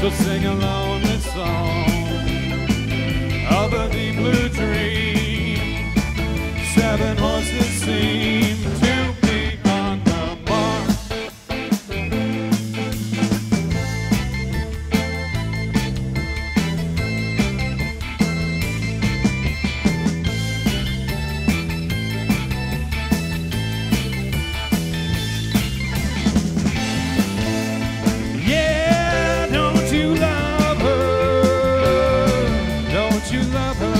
to sing a lonely song of a deep blue dream. 7 horses seem to be on the mark. Yeah, don't you love her? Don't you love her?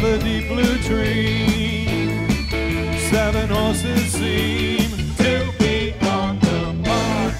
The deep blue dream, 7 horses seem to be on the mark.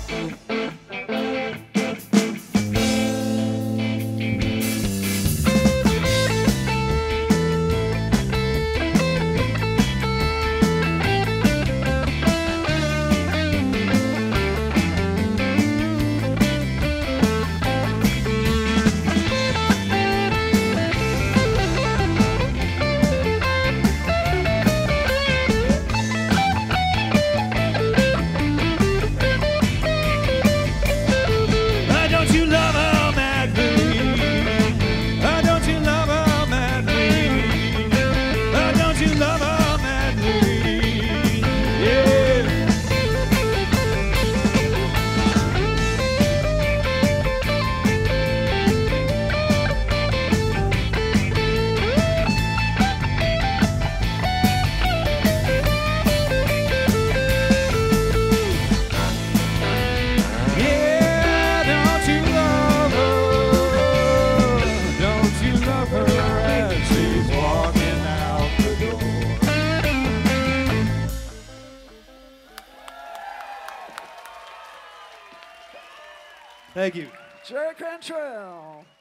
Thank you. Jerry Cantrell.